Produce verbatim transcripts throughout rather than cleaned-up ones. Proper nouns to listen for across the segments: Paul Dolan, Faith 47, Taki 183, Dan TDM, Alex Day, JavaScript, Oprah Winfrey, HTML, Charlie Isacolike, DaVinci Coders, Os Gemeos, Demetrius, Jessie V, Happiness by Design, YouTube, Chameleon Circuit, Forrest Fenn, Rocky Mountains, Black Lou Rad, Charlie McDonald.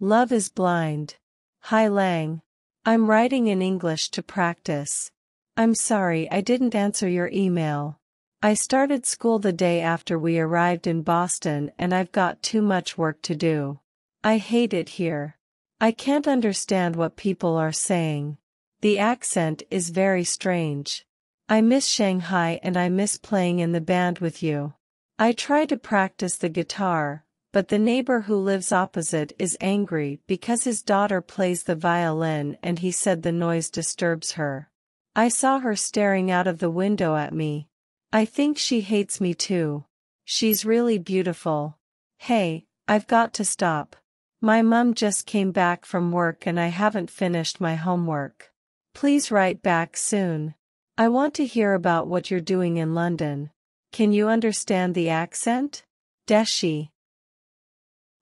Love is blind. Hi Lang. I'm writing in English to practice. I'm sorry I didn't answer your email. I started school the day after we arrived in Boston and I've got too much work to do. I hate it here. I can't understand what people are saying. The accent is very strange. I miss Shanghai and I miss playing in the band with you. I try to practice the guitar, but the neighbor who lives opposite is angry because his daughter plays the violin and he said the noise disturbs her. I saw her staring out of the window at me. I think she hates me too. She's really beautiful. Hey, I've got to stop. My mum just came back from work and I haven't finished my homework. Please write back soon. I want to hear about what you're doing in London. Can you understand the accent? Deshi.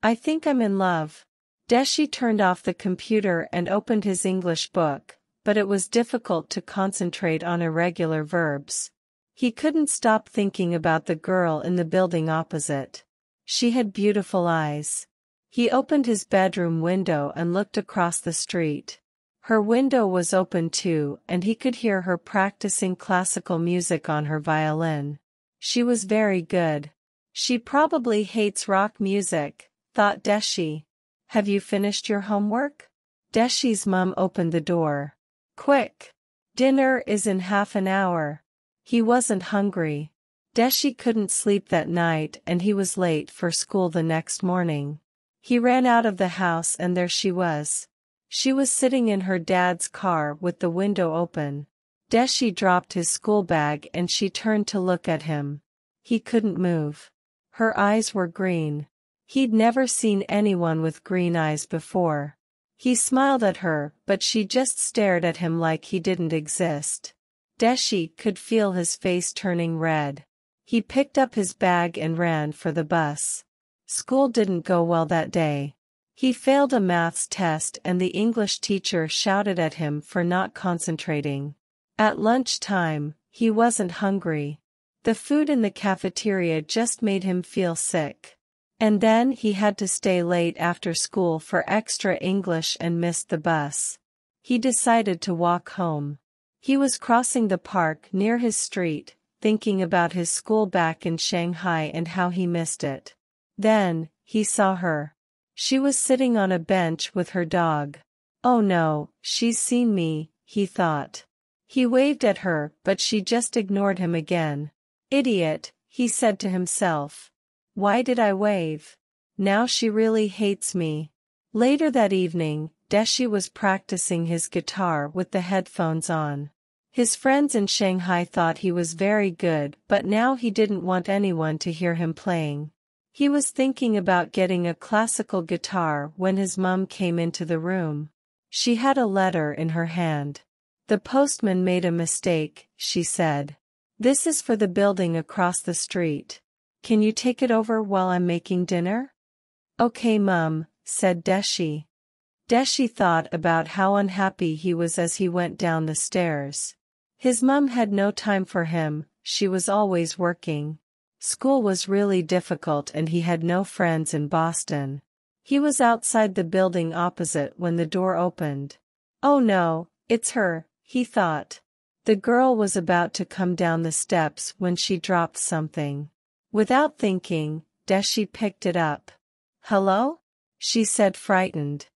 I think I'm in love. Deshi turned off the computer and opened his English book, but it was difficult to concentrate on irregular verbs. He couldn't stop thinking about the girl in the building opposite. She had beautiful eyes. He opened his bedroom window and looked across the street. Her window was open too, and he could hear her practicing classical music on her violin. She was very good. She probably hates rock music, thought Deshi. Have you finished your homework? Deshi's mum opened the door. Quick! Dinner is in half an hour. He wasn't hungry. Deshi couldn't sleep that night and he was late for school the next morning. He ran out of the house and there she was. She was sitting in her dad's car with the window open. Deshi dropped his school bag and she turned to look at him. He couldn't move. Her eyes were green. He'd never seen anyone with green eyes before. He smiled at her, but she just stared at him like he didn't exist. Deshi could feel his face turning red. He picked up his bag and ran for the bus. School didn't go well that day. He failed a maths test and the English teacher shouted at him for not concentrating. At lunchtime, he wasn't hungry. The food in the cafeteria just made him feel sick. And then he had to stay late after school for extra English and missed the bus. He decided to walk home. He was crossing the park near his street, thinking about his school back in Shanghai and how he missed it. Then, he saw her. She was sitting on a bench with her dog. Oh no, she's seen me, he thought. He waved at her, but she just ignored him again. Idiot, he said to himself. Why did I wave? Now she really hates me. Later that evening, Deshi was practicing his guitar with the headphones on. His friends in Shanghai thought he was very good, but now he didn't want anyone to hear him playing. He was thinking about getting a classical guitar when his mum came into the room. She had a letter in her hand. The postman made a mistake, she said. This is for the building across the street. Can you take it over while I'm making dinner? Okay, Mum, said Deshi. Deshi thought about how unhappy he was as he went down the stairs. His mum had no time for him, she was always working. School was really difficult and he had no friends in Boston. He was outside the building opposite when the door opened. Oh no, it's her, he thought. The girl was about to come down the steps when she dropped something. Without thinking, Deshi picked it up. Hello? She said, frightened.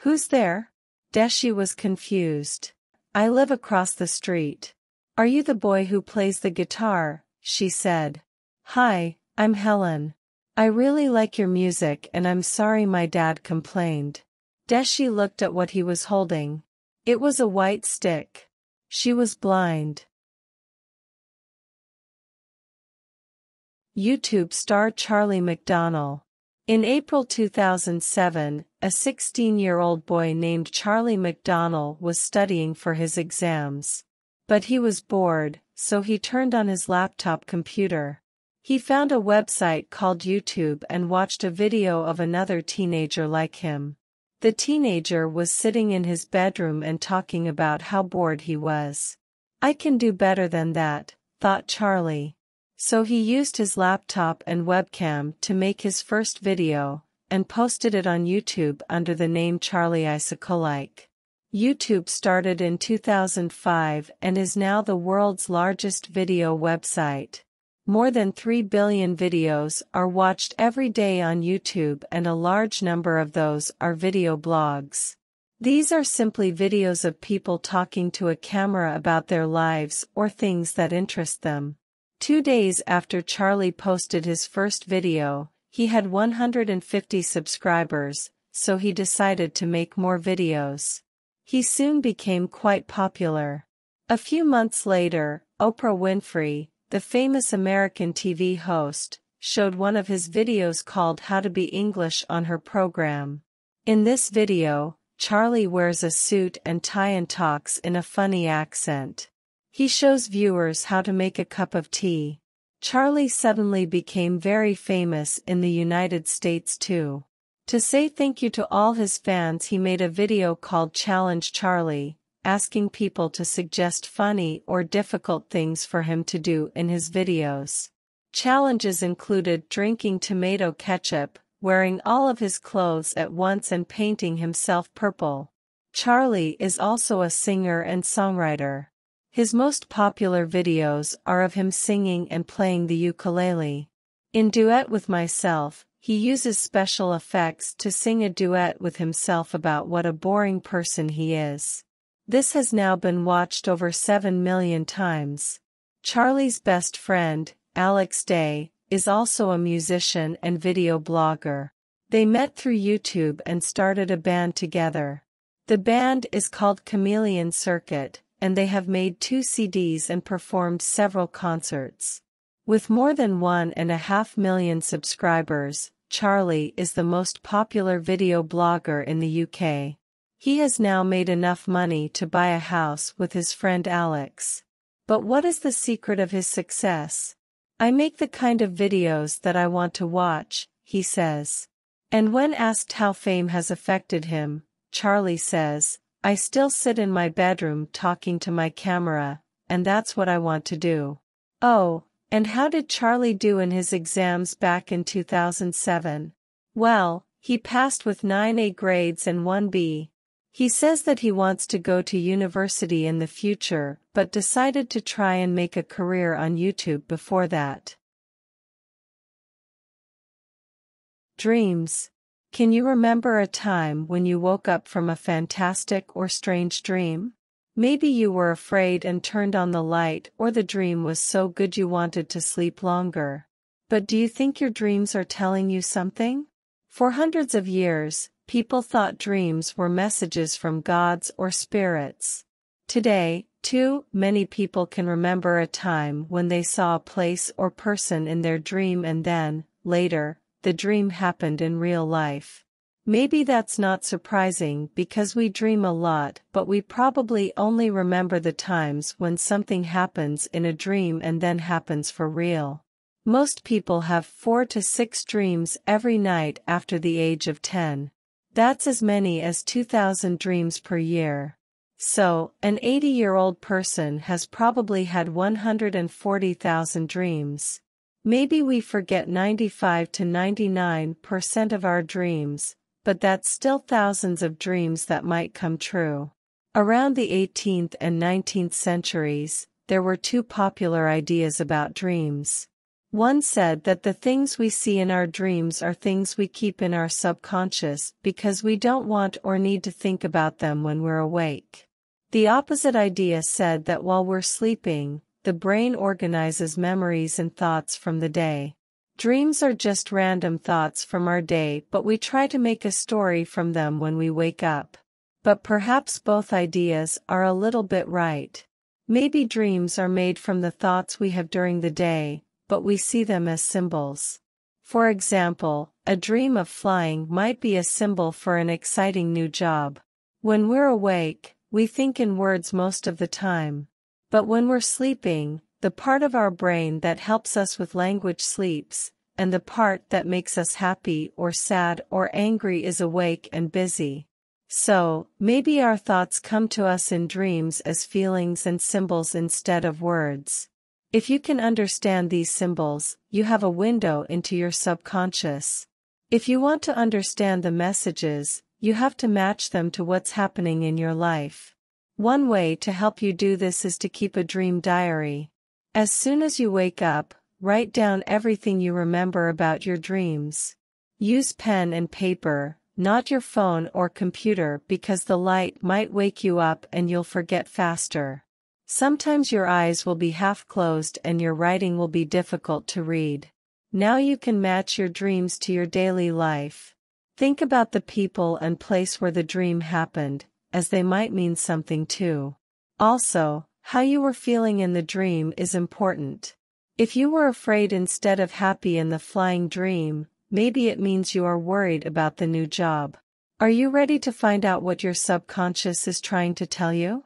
Who's there? Deshi was confused. I live across the street. Are you the boy who plays the guitar? She said. Hi, I'm Helen. I really like your music and I'm sorry my dad complained. Deshi looked at what he was holding. It was a white stick. She was blind. YouTube star Charlie McDonald. In April two thousand seven, a sixteen-year-old boy named Charlie McDonald was studying for his exams. But he was bored, so he turned on his laptop computer. He found a website called YouTube and watched a video of another teenager like him. The teenager was sitting in his bedroom and talking about how bored he was. I can do better than that, thought Charlie. So he used his laptop and webcam to make his first video, and posted it on YouTube under the name Charlie Isacolike. YouTube started in two thousand five and is now the world's largest video website. More than three billion videos are watched every day on YouTube, and a large number of those are video blogs. These are simply videos of people talking to a camera about their lives or things that interest them. Two days after Charlie posted his first video, he had one hundred fifty subscribers, so he decided to make more videos. He soon became quite popular. A few months later, Oprah Winfrey, the famous American T V host, showed one of his videos called How to Be English on her program. In this video, Charlie wears a suit and tie and talks in a funny accent. He shows viewers how to make a cup of tea. Charlie suddenly became very famous in the United States too. To say thank you to all his fans, he made a video called Challenge Charlie, asking people to suggest funny or difficult things for him to do in his videos. Challenges included drinking tomato ketchup, wearing all of his clothes at once, and painting himself purple. Charlie is also a singer and songwriter. His most popular videos are of him singing and playing the ukulele. In Duet with Myself, he uses special effects to sing a duet with himself about what a boring person he is. This has now been watched over seven million times. Charlie's best friend, Alex Day, is also a musician and video blogger. They met through YouTube and started a band together. The band is called Chameleon Circuit, and they have made two C Ds and performed several concerts. With more than one and a half million subscribers, Charlie is the most popular video blogger in the U K. He has now made enough money to buy a house with his friend Alex. But what is the secret of his success? I make the kind of videos that I want to watch, he says. And when asked how fame has affected him, Charlie says, I still sit in my bedroom talking to my camera, and that's what I want to do. Oh, and how did Charlie do in his exams back in two thousand seven? Well, he passed with nine A grades and one B. He says that he wants to go to university in the future, but decided to try and make a career on YouTube before that. Dreams. Can you remember a time when you woke up from a fantastic or strange dream? Maybe you were afraid and turned on the light, or the dream was so good you wanted to sleep longer. But do you think your dreams are telling you something? For hundreds of years, people thought dreams were messages from gods or spirits. Today, too, many people can remember a time when they saw a place or person in their dream and then, later, the dream happened in real life. Maybe that's not surprising because we dream a lot, but we probably only remember the times when something happens in a dream and then happens for real. Most people have four to six dreams every night after the age of ten. That's as many as two thousand dreams per year. So, an eighty-year-old person has probably had one hundred forty thousand dreams. Maybe we forget ninety-five to ninety-nine percent of our dreams, but that's still thousands of dreams that might come true. Around the eighteenth and nineteenth centuries, there were two popular ideas about dreams. One said that the things we see in our dreams are things we keep in our subconscious because we don't want or need to think about them when we're awake. The opposite idea said that while we're sleeping, the brain organizes memories and thoughts from the day. Dreams are just random thoughts from our day, but we try to make a story from them when we wake up. But perhaps both ideas are a little bit right. Maybe dreams are made from the thoughts we have during the day, but we see them as symbols. For example, a dream of flying might be a symbol for an exciting new job. When we're awake, we think in words most of the time. But when we're sleeping, the part of our brain that helps us with language sleeps, and the part that makes us happy or sad or angry is awake and busy. So, maybe our thoughts come to us in dreams as feelings and symbols instead of words. If you can understand these symbols, you have a window into your subconscious. If you want to understand the messages, you have to match them to what's happening in your life. One way to help you do this is to keep a dream diary. As soon as you wake up, write down everything you remember about your dreams. Use pen and paper, not your phone or computer, because the light might wake you up and you'll forget faster. Sometimes your eyes will be half closed and your writing will be difficult to read. Now you can match your dreams to your daily life. Think about the people and place where the dream happened, as they might mean something too. Also, how you were feeling in the dream is important. If you were afraid instead of happy in the flying dream, maybe it means you are worried about the new job. Are you ready to find out what your subconscious is trying to tell you?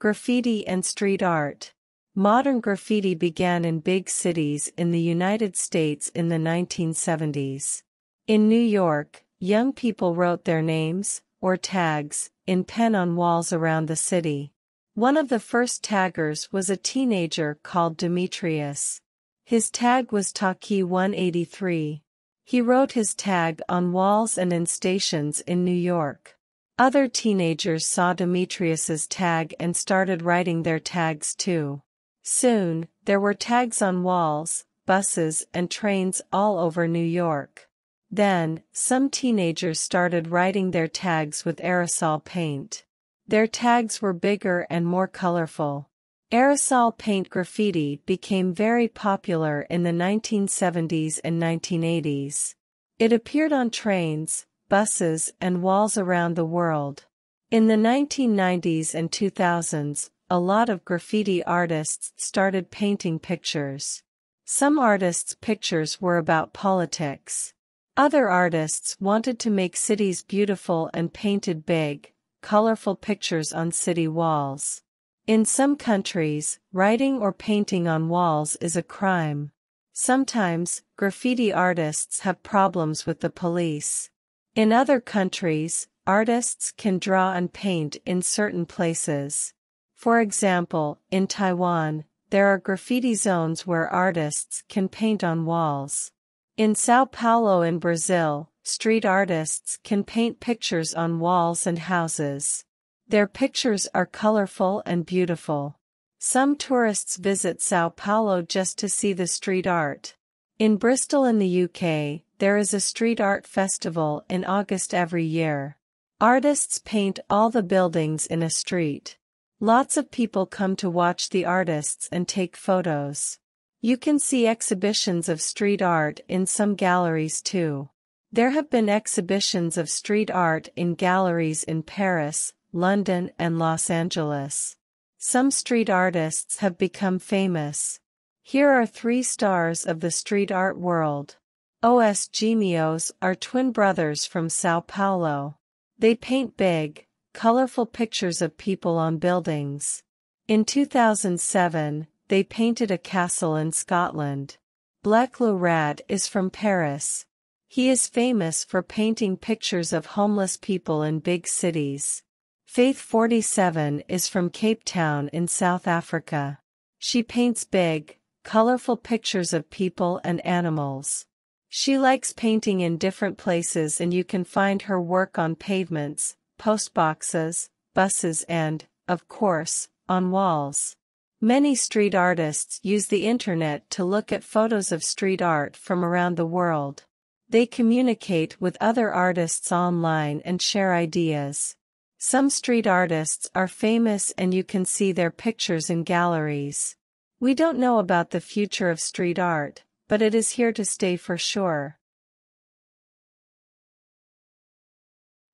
Graffiti and street art. Modern graffiti began in big cities in the United States in the nineteen seventies. In New York, young people wrote their names, or tags, in pen on walls around the city. One of the first taggers was a teenager called Demetrius. His tag was Taki one eighty-three. He wrote his tag on walls and in stations in New York. Other teenagers saw Demetrius's tag and started writing their tags too. Soon, there were tags on walls, buses, and trains all over New York. Then, some teenagers started writing their tags with aerosol paint. Their tags were bigger and more colorful. Aerosol paint graffiti became very popular in the nineteen seventies and nineteen eighties. It appeared on trains, buses, and walls around the world. In the nineteen nineties and two thousands, a lot of graffiti artists started painting pictures. Some artists' pictures were about politics. Other artists wanted to make cities beautiful and painted big, colorful pictures on city walls. In some countries, writing or painting on walls is a crime. Sometimes, graffiti artists have problems with the police. In other countries, artists can draw and paint in certain places. For example, in Taiwan, there are graffiti zones where artists can paint on walls. In Sao Paulo in Brazil, street artists can paint pictures on walls and houses. Their pictures are colorful and beautiful. Some tourists visit Sao Paulo just to see the street art. In Bristol in the U K, there is a street art festival in August every year. Artists paint all the buildings in a street. Lots of people come to watch the artists and take photos. You can see exhibitions of street art in some galleries too. There have been exhibitions of street art in galleries in Paris, London, and Los Angeles. Some street artists have become famous. Here are three stars of the street art world. Os Gemeos are twin brothers from Sao Paulo. They paint big, colorful pictures of people on buildings. In two thousand seven, they painted a castle in Scotland. Black Lou Rad is from Paris. He is famous for painting pictures of homeless people in big cities. Faith forty-seven is from Cape Town in South Africa. She paints big, colorful pictures of people and animals. She likes painting in different places, and you can find her work on pavements, postboxes, buses, and, of course, on walls. Many street artists use the internet to look at photos of street art from around the world. They communicate with other artists online and share ideas. Some street artists are famous and you can see their pictures in galleries. We don't know about the future of street art, but it is here to stay for sure.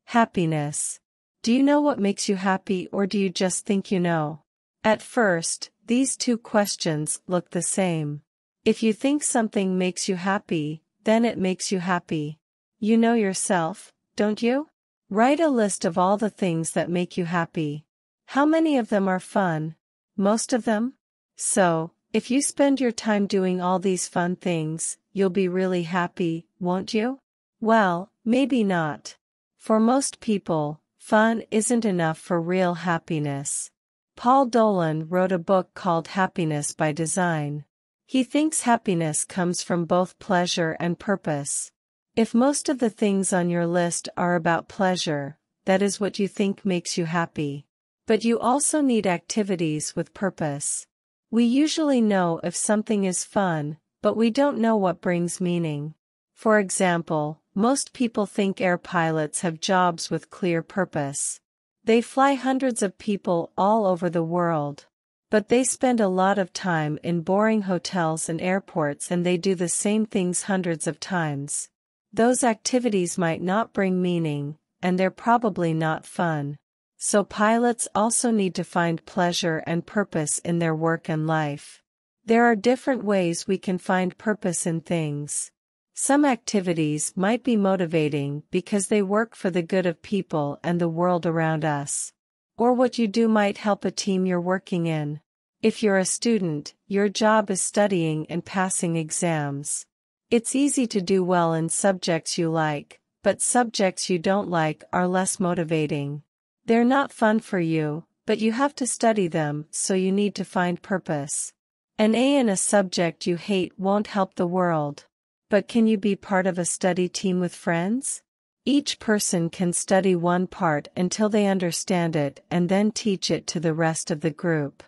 Happiness. Do you know what makes you happy, or do you just think you know? At first, these two questions look the same. If you think something makes you happy, then it makes you happy. You know yourself, don't you? Write a list of all the things that make you happy. How many of them are fun? Most of them? So, if you spend your time doing all these fun things, you'll be really happy, won't you? Well, maybe not. For most people, fun isn't enough for real happiness. Paul Dolan wrote a book called Happiness by Design. He thinks happiness comes from both pleasure and purpose. If most of the things on your list are about pleasure, that is what you think makes you happy. But you also need activities with purpose. We usually know if something is fun, but we don't know what brings meaning. For example, most people think air pilots have jobs with clear purpose. They fly hundreds of people all over the world. But they spend a lot of time in boring hotels and airports, and they do the same things hundreds of times. Those activities might not bring meaning, and they're probably not fun. So pilots also need to find pleasure and purpose in their work and life. There are different ways we can find purpose in things. Some activities might be motivating because they work for the good of people and the world around us. Or what you do might help a team you're working in. If you're a student, your job is studying and passing exams. It's easy to do well in subjects you like, but subjects you don't like are less motivating. They're not fun for you, but you have to study them, so you need to find purpose. An A in a subject you hate won't help the world. But can you be part of a study team with friends? Each person can study one part until they understand it and then teach it to the rest of the group.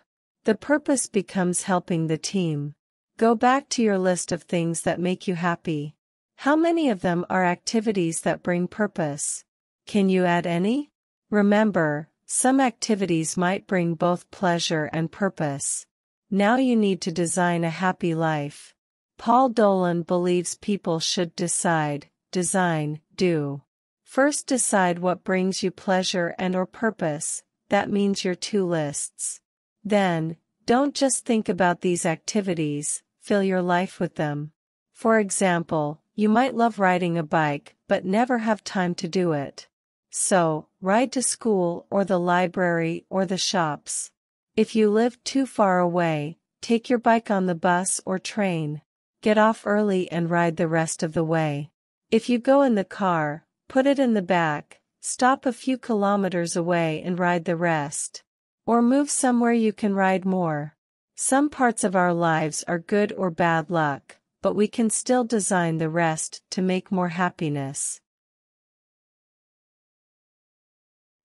The purpose becomes helping the team. Go back to your list of things that make you happy. How many of them are activities that bring purpose? Can you add any? Remember, some activities might bring both pleasure and purpose. Now you need to design a happy life. Paul Dolan believes people should decide, design, do. First, decide what brings you pleasure and or purpose. That means your two lists. Then, don't just think about these activities, fill your life with them. For example, you might love riding a bike, but never have time to do it. So, ride to school or the library or the shops. If you live too far away, take your bike on the bus or train. Get off early and ride the rest of the way. If you go in the car, put it in the back, stop a few kilometers away and ride the rest. Or move somewhere you can ride more. Some parts of our lives are good or bad luck, but we can still design the rest to make more happiness.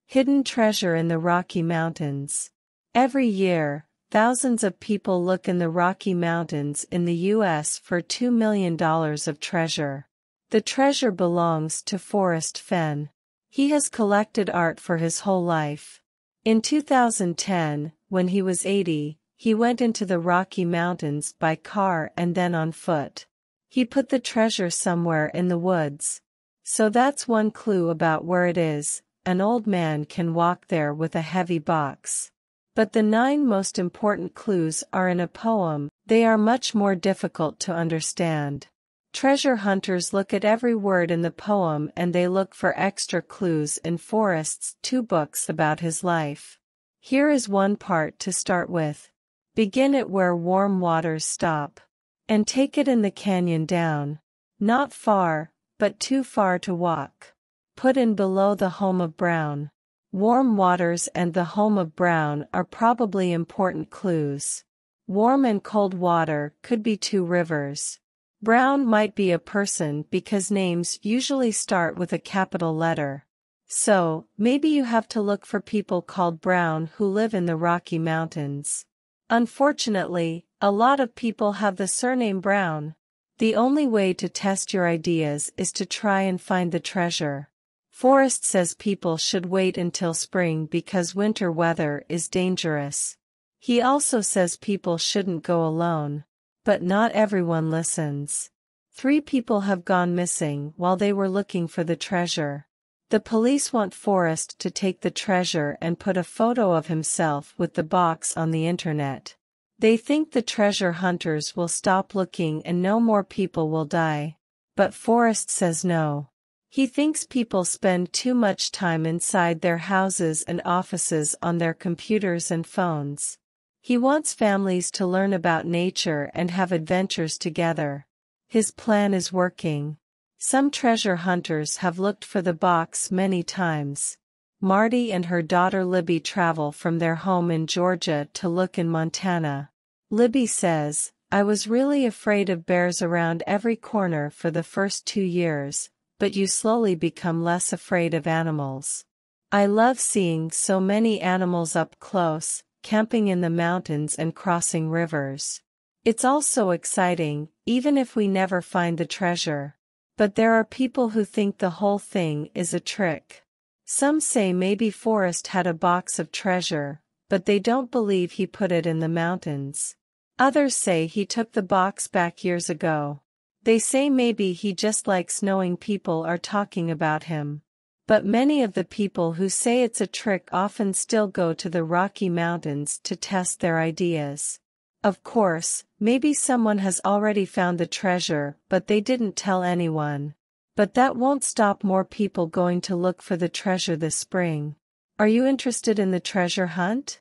Hidden treasure in the Rocky Mountains. Every year, thousands of people look in the Rocky Mountains in the U S for two million dollars of treasure. The treasure belongs to Forrest Fenn. He has collected art for his whole life. In two thousand ten, when he was eighty, he went into the Rocky Mountains by car and then on foot. He put the treasure somewhere in the woods. So that's one clue about where it is. An old man can walk there with a heavy box. But the nine most important clues are in a poem. They are much more difficult to understand. Treasure hunters look at every word in the poem, and they look for extra clues in Forrest's two books about his life. Here is one part to start with. Begin it where warm waters stop. And take it in the canyon down. Not far, but too far to walk. Put in below the home of Brown. Warm waters and the home of Brown are probably important clues. Warm and cold water could be two rivers. Brown might be a person because names usually start with a capital letter. So, maybe you have to look for people called Brown who live in the Rocky Mountains. Unfortunately, a lot of people have the surname Brown. The only way to test your ideas is to try and find the treasure. Forrest says people should wait until spring because winter weather is dangerous. He also says people shouldn't go alone. But not everyone listens. Three people have gone missing while they were looking for the treasure. The police want Forrest to take the treasure and put a photo of himself with the box on the internet. They think the treasure hunters will stop looking and no more people will die. But Forrest says no. He thinks people spend too much time inside their houses and offices on their computers and phones. He wants families to learn about nature and have adventures together. His plan is working. Some treasure hunters have looked for the box many times. Marty and her daughter Libby travel from their home in Georgia to look in Montana. Libby says, I was really afraid of bears around every corner for the first two years, but you slowly become less afraid of animals. I love seeing so many animals up close, camping in the mountains and crossing rivers. It's also exciting, even if we never find the treasure. But there are people who think the whole thing is a trick. Some say maybe Forrest had a box of treasure, but they don't believe he put it in the mountains. Others say he took the box back years ago. They say maybe he just likes knowing people are talking about him. But many of the people who say it's a trick often still go to the Rocky Mountains to test their ideas. Of course, maybe someone has already found the treasure, but they didn't tell anyone. But that won't stop more people going to look for the treasure this spring. Are you interested in the treasure hunt?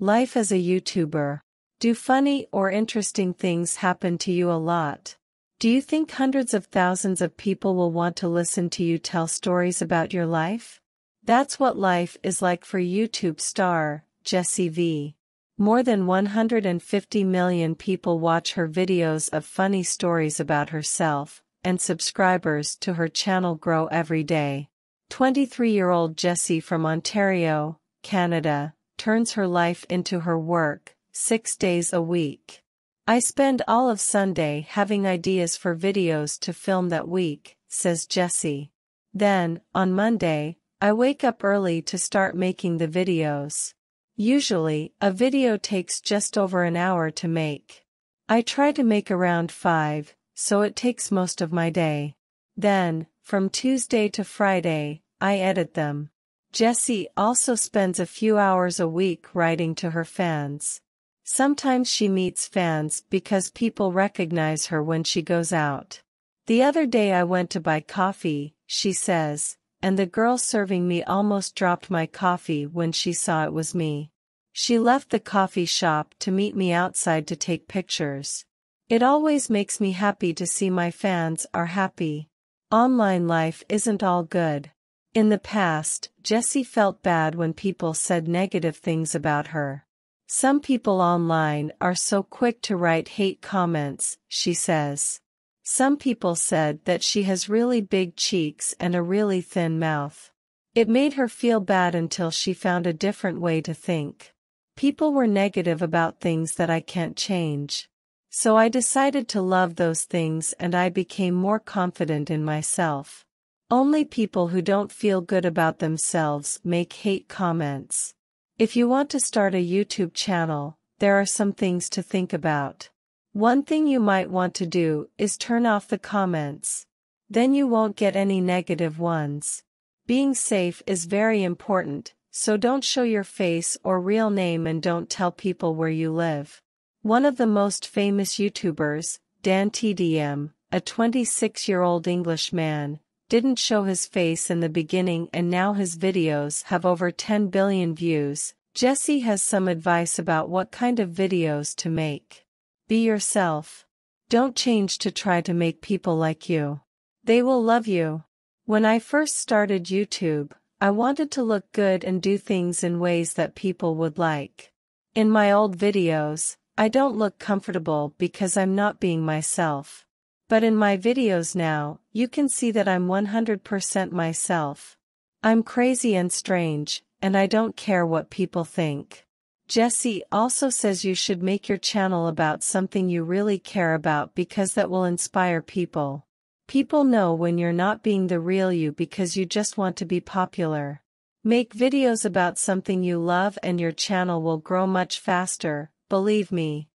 Life as a YouTuber. Do funny or interesting things happen to you a lot? Do you think hundreds of thousands of people will want to listen to you tell stories about your life? That's what life is like for YouTube star Jessie V. More than one hundred fifty million people watch her videos of funny stories about herself, and subscribers to her channel grow every day. twenty-three-year-old Jessie from Ontario, Canada, turns her life into her work, six days a week. I spend all of Sunday having ideas for videos to film that week, says Jessie. Then, on Monday, I wake up early to start making the videos. Usually, a video takes just over an hour to make. I try to make around five, so it takes most of my day. Then, from Tuesday to Friday, I edit them. Jessie also spends a few hours a week writing to her fans. Sometimes she meets fans because people recognize her when she goes out. The other day I went to buy coffee, she says, and the girl serving me almost dropped my coffee when she saw it was me. She left the coffee shop to meet me outside to take pictures. It always makes me happy to see my fans are happy. Online life isn't all good. In the past, Jessie felt bad when people said negative things about her. Some people online are so quick to write hate comments, she says. Some people said that she has really big cheeks and a really thin mouth. It made her feel bad until she found a different way to think. People were negative about things that I can't change. So I decided to love those things and I became more confident in myself. Only people who don't feel good about themselves make hate comments. If you want to start a YouTube channel, there are some things to think about. One thing you might want to do is turn off the comments. Then you won't get any negative ones. Being safe is very important, so don't show your face or real name and don't tell people where you live. One of the most famous YouTubers, Dan T D M, a twenty-six-year-old English man, didn't show his face in the beginning and now his videos have over ten billion views. Jessie has some advice about what kind of videos to make. Be yourself. Don't change to try to make people like you. They will love you. When I first started YouTube, I wanted to look good and do things in ways that people would like. In my old videos, I don't look comfortable because I'm not being myself. But in my videos now, you can see that I'm one hundred percent myself. I'm crazy and strange, and I don't care what people think. Jessie also says you should make your channel about something you really care about because that will inspire people. People know when you're not being the real you because you just want to be popular. Make videos about something you love and your channel will grow much faster, believe me.